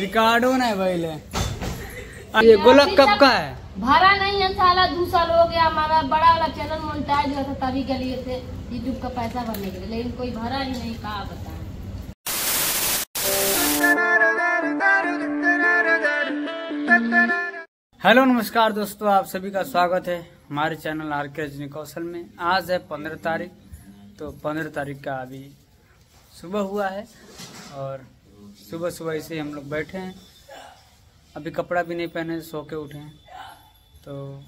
Record होना है भाई ले। ये गोलक कब का है? भरा नहीं है साला, 2 साल हो गया। हमारा बड़ा वाला चैनल मोनेटाइज हुआ था तभी के लिए थे यूट्यूब का पैसा भरने के लिए, लेकिन कोई भरा ही नहीं। कहा बताएं हेलो नमस्कार दोस्तों, आप सभी का स्वागत है हमारे चैनल आरके रजनी कौशल में। आज है 15 तारीख, तो 15 तारीख का अभी सुबह हुआ है और सुबह सुबह ऐसे हम लोग बैठे हैं। अभी कपड़ा भी नहीं पहने, सो के उठे हैं। तो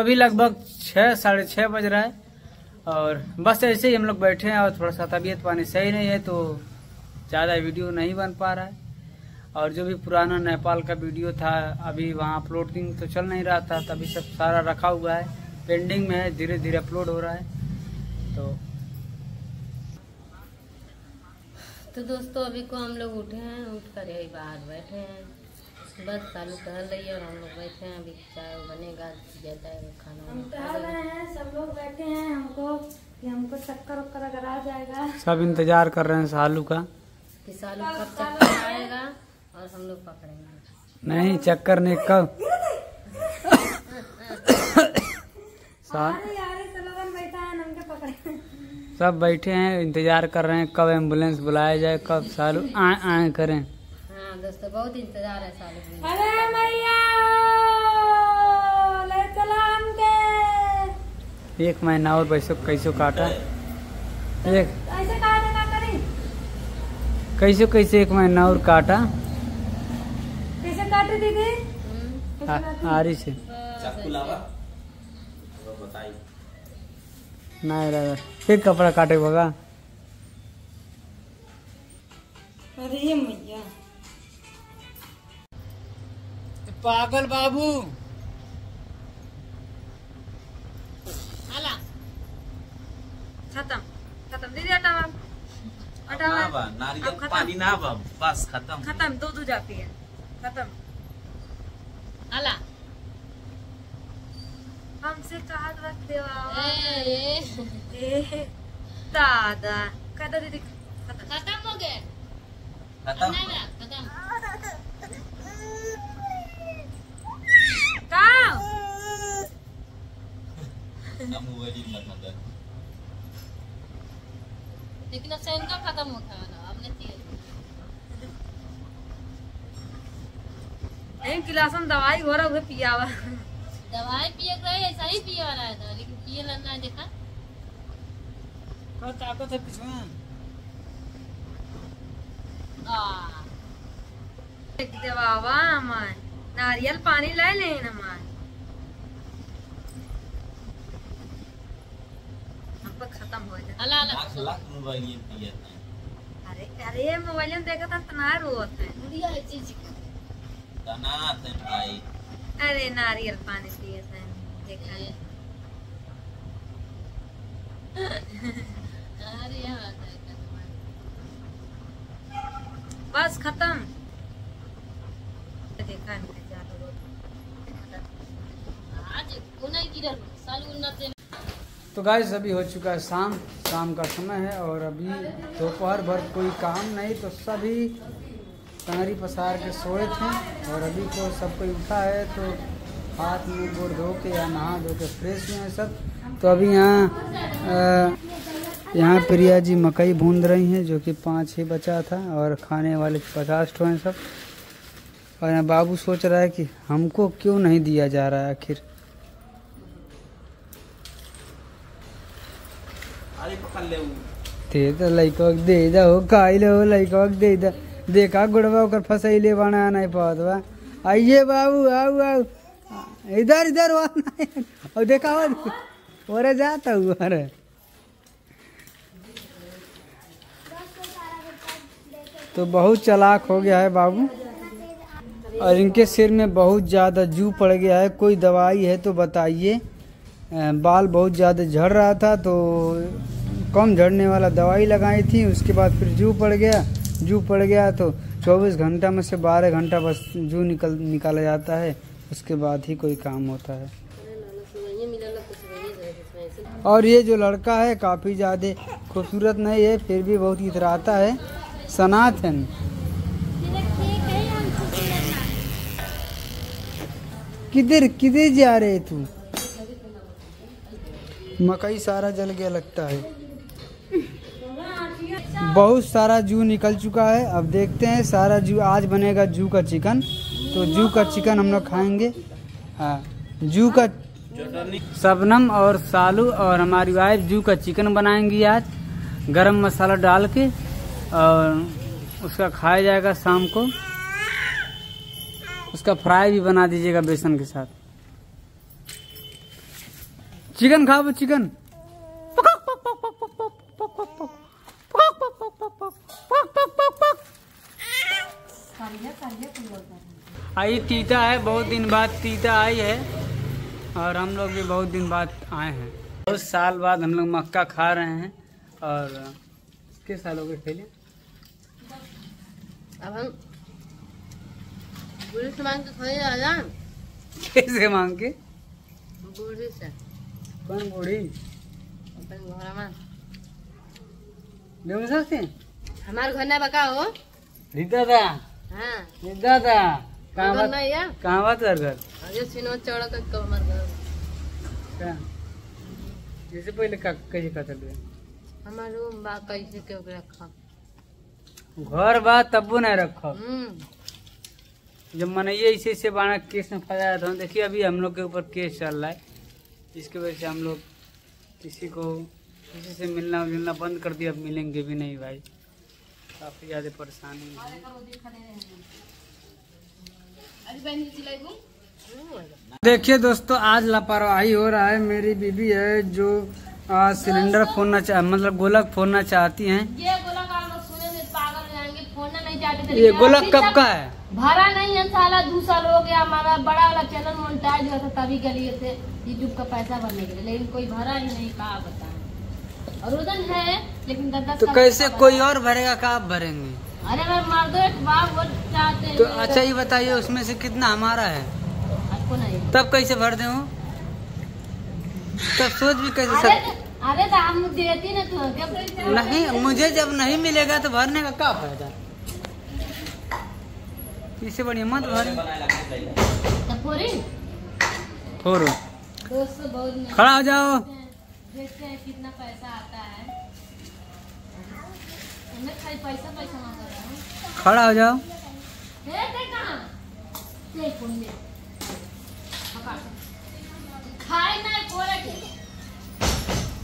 अभी लगभग 6, साढ़े 6 बज रहा है और बस ऐसे ही हम लोग बैठे हैं। और थोड़ा सा तबीयत पानी सही नहीं है तो ज़्यादा वीडियो नहीं बन पा रहा है। और जो भी पुराना नेपाल का वीडियो था अभी वहाँ अपलोडिंग तो चल नहीं रहा था, तभी सब सारा रखा हुआ है, पेंडिंग में है, धीरे धीरे अपलोड हो रहा है। तो दोस्तों अभी को हम लोग उठे हैं, उठ कर यही बाहर बैठे हैं। बस चालू टहल रही है और हम लोग बैठे हैं। अभी चाय बनेगा, जाएगा खाना। हम टहल रहे हैं, सब लोग बैठे हैं। हमको चक्कर वक्कर अगर आ जाएगा, सब इंतजार कर रहे हैं सालू का कि सालू कब चक्कर आएगा और हम लोग पकड़ेंगे। नहीं चक्कर नहीं, कब सब बैठे हैं, इंतजार कर रहे हैं कब एम्बुलेंस बुलाया जाए, कब सालू आए आए करें। हाँ दोस्तों बहुत इंतजार है सालू का। अरे मैया ले चला हमके। 1 महीना और वैसे कैसे काटा, कैसे कैसे 1 महीना और काटा। कैसे काटे दीदी? आरी से चाकू लावा बताई नहीं रहा, फिर कपड़ा काटे होगा। अरे मैया पागल बाबू खत्म खत्म दीदी, नारियल पानी ना बम, बस खत्म खत्म, 2 दूध जाती है खत्म। अला हमसे चाहत रख दे दादा, कहता दीदी खत्म हो गया, खत्म खत्म का। लेकिन अब इनका खत्म हो गया ना, हमने तीन गिलास में दवाई हो रहा है पियावा, दवाई पिए रहे ऐसा ही पिए वाला है था, लेकिन पिए लग ना देखा कौन ताकत है पिछवा। एक दवावा हमार नारियल पानी ले लें हमार, खत्म हो जाए। अरे अरे मोबाइल में देखा था तना रोते भाई, अरे नारियल पानी पिए थे देखा है। बस खत्म देखा आज गिर साल। तो गाइस अभी हो चुका है शाम का समय है और अभी दोपहर भर कोई काम नहीं, तो सभी कंगरी पसार के सोए थे और अभी तो सब कोई उठा है, तो हाथ मुँह गोड़ धो के या नहा धो के फ्रेश हुए हैं सब। तो अभी यहाँ प्रिया जी मकई भून रही हैं जो कि 5 ही बचा था और खाने वाले 50 ठो हैं सब। और यहाँ बाबू सोच रहा है कि हमको क्यों नहीं दिया जा रहा है आखिर। तो लइकवा के दे दो, काइल हो लइकवा के दे दो, देखा गुड़वा ओकर फसैले बना नहीं पात बा। आइए बाबू आओ आओ इधर इधर हो, और देखा ओरे जाता हुआ रे। तो बहुत चालाक हो गया है बाबू और इनके सिर में बहुत ज़्यादा जू पड़ गया है। कोई दवाई है तो बताइए। बाल बहुत ज़्यादा झड़ रहा था तो कम झड़ने वाला दवाई लगाई थी, उसके बाद फिर जू पड़ गया तो 24 घंटा में से 12 घंटा बस जू निकाला जाता है, उसके बाद ही कोई काम होता है। और ये जो लड़का है काफ़ी ज़्यादा खूबसूरत नहीं है, फिर भी बहुत इतराता है, सनातन किधर किधर जा रहे तू? मकई सारा जल गया लगता है। बहुत सारा जू निकल चुका है। अब देखते हैं सारा जू, आज बनेगा जू का चिकन, तो जू का चिकन हम लोग खाएंगे। हाँ, जू का शबनम और सालू और हमारी वाइफ जू का चिकन बनाएंगी आज, गरम मसाला डाल के, और उसका खाया जाएगा शाम को। उसका फ्राई भी बना दीजिएगा बेसन के साथ। चिकन खाओ चिकन। आई तीता है, बहुत दिन बाद तीता आई है और हम लोग भी बहुत दिन बाद आए हैं। बहुत साल बाद हम लोग मक्का खा रहे हैं। और कितने साल हो गए पहले? अब हम बूढ़ी से मांग के खाए आजा। कैसे मांग के? बूढ़ी से। कौन बूढ़ी? अपन घर में बेमसा से हमारे घर ना बका हो रीता दा। हां रीता दा कावा ना या कावा कर घर ये सिनो चौड़ा का कमर घर का जैसे पहले का कैसे कतल है हमारे रूम बा कैसे के रखा घर बा तब्बू ना रखा। जब मैंने ये ऐसे बाना केस में फंसाया था। देखिए अभी हम लोग के ऊपर केस चल रहा है, इसकी वजह से हम लोग किसी से मिलना जुलना बंद कर दिया। अब मिलेंगे भी नहीं भाई, काफी ज्यादा परेशानी है। देखिए दोस्तों, आज लापरवाही हो रहा है। मेरी बीबी है जो सिलेंडर फोड़ना मतलब गोलक फोड़ना चाहती हैं। ये गोलक आप लोग सुने से पागल जाएंगे, फोड़ना नहीं चाहते। ये गोलक कब का है? भरा नहीं है साला, 2 साल हो गया। हमारा बड़ा वाला चैनल मोनेटाइज हुआ था तभी के लिए थे यूट्यूब का पैसा भरने के लिए, लेकिन कोई भरा ही नहीं। कहा बताए आवेदन है लेकिन तो कैसे कोई और भरेगा, कहा आप भरेंगे? अरे चाहते तो अच्छा ही बताइए उसमें से कितना हमारा है आपको नहीं तब कैसे भर दे तब सोच भी कैसे अरे हम देती ना तू तो नहीं, मुझे जब नहीं मिलेगा तो भरने का क्या फायदा? इससे बढ़िया मत भरो। खड़ा हो जाओ, देखते हैं कितना पैसा आता है। पैसा खड़ा हो जाओ। खाए ना फोड़ा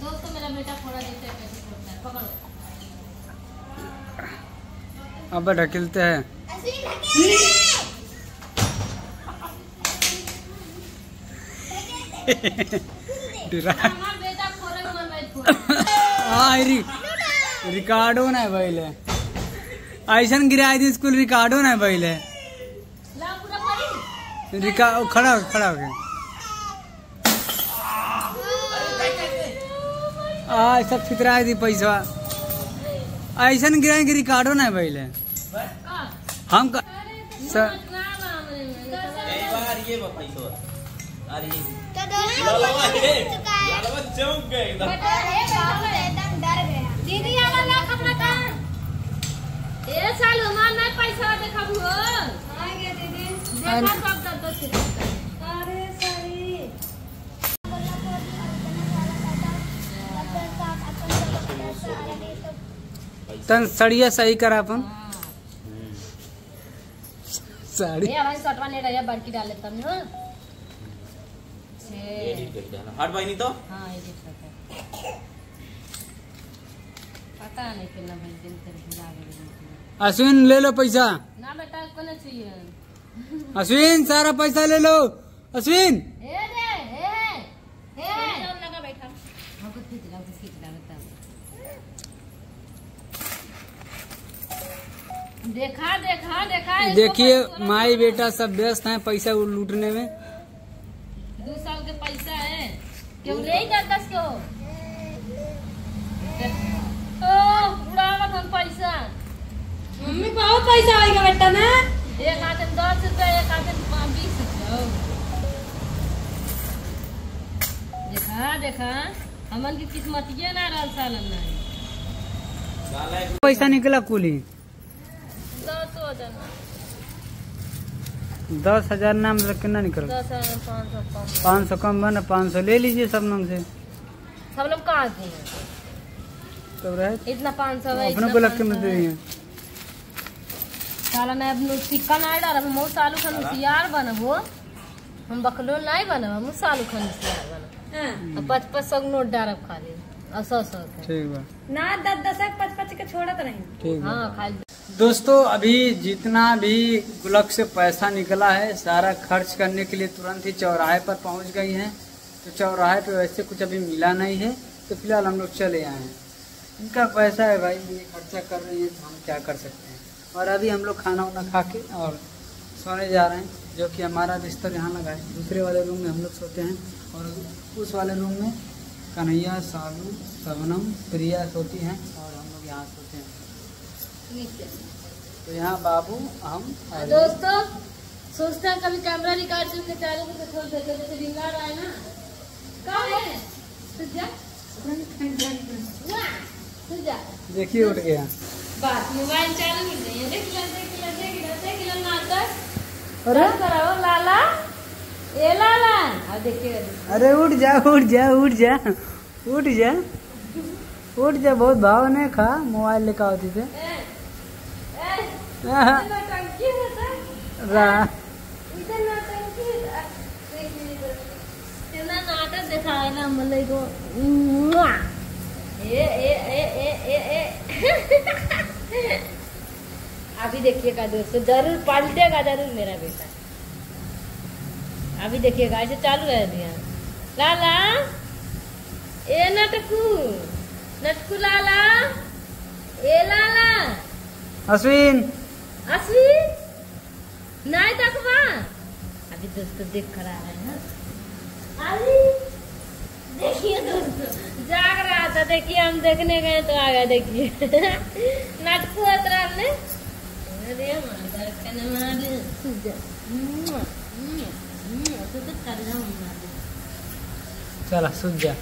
दोस्तों, मेरा बेटा फोड़ा देता है, कैसे फोड़ता है पकड़ो। अब ढकेलते हैं। रिकार्डो ना भइले ऐसा गिराए दी स्कूल, रिकार्डो ना भइले। खड़ा खड़ा हो गया। ऐसा फितराए दी पैसा ऐसा गिराए कि रिकार्डो ना भइले। हम का सर ये दीदी वाला खबना का 1 साल हुआ ना पैसा देखब हो। हां गे दीदी देखा सब दर्द से अरे सारी तन सड़िया सही कर अपन साड़ी। ये भाई शर्टवा ले रहा है, बड़की डाल लेता हम। हां एडिट कर देना हट भाई नहीं तो। हां एडिट करता पता नहीं कितना भाई दिन से आ गए। अश्विन ले लो पैसा ना बेटा, कोने चाहिए अश्विन, सारा पैसा ले लो अश्विन। ए रे ए सब लगा बैठा हमको खींच लगाता देखा देखा देखा। देखिए माई बेटा सब व्यस्त हैं पैसा लूटने में। 2 साल के पैसा है क्यों नहीं करता क्यों? पैसा मम्मी बहुत पैसा आएगा बेटा ना, एक आते 10 रुपया एक आते 20 रुपया। देखा देखा हमन की किस्मतिये ना रहा सालन में पैसा निकला कुली 10,000। 10,000 नाम कितना निकल 500 कम बना 500 ले लीजिए सब नाम से। सब लोग कहाँ से इतना 500 अपने को लग के मिलते हैं साला। मैं अब सिक्का नहीं डाल रहा हूँ सालू खान बना हो हम बकलो नहीं बना हम सालू खान बना 500 नोट डाल खाली और 100 ठीक बा ना 10 5 के छोड़ा तो नहीं। हाँ खाली दोस्तों अभी जितना भी गुल्लक से पैसा निकला है सारा खर्च करने के लिए तुरंत ही चौराहे पर पहुंच गई हैं। तो चौराहे पे वैसे कुछ अभी मिला नहीं है तो फिलहाल हम लोग चले आए हैं। इनका पैसा है भाई ये खर्चा कर रही है तो हम क्या कर सकते हैं। और अभी हम लोग खाना वाना खा के और सोने जा रहे हैं जो कि हमारा बिस्तर यहाँ लगा है। दूसरे वाले रूम में हम लोग सोते हैं और उस वाले रूम में कन्हैया सालू शबनम प्रिया सोती हैं और हम लोग यहाँ सोते हैं। तो यहाँ बाबू हम दोस्तों सोचते हैं कभी कैमरा रिकॉर्ड करके चालू करके छोड़ देते जैसे रिंगार आए ना कहाँ है सुजा। देखिए उठ गया बात मोबाइल चालू कर रही है। देख लेते नाटक और कराओ लाला ए लाला अब देखिए अरे उठ जा बहुत भाव नहीं खा मोबाइल लेकर होती थे अभी देखिएगा दोस्तों जरूर पलटेगा जरूर मेरा बेटा। अभी देखिएगा ऐसे चालू रह दिया लाला ए नटकू नटकू लाला ए लाला अश्विन नहीं अभी दोस्तों देख कर आ रहे हैं। देखिए दोस्तों जाग रहा था देखिए हम देखने गए तो आ गया। देखिए नाटकू उतरा हमने चला सुन जा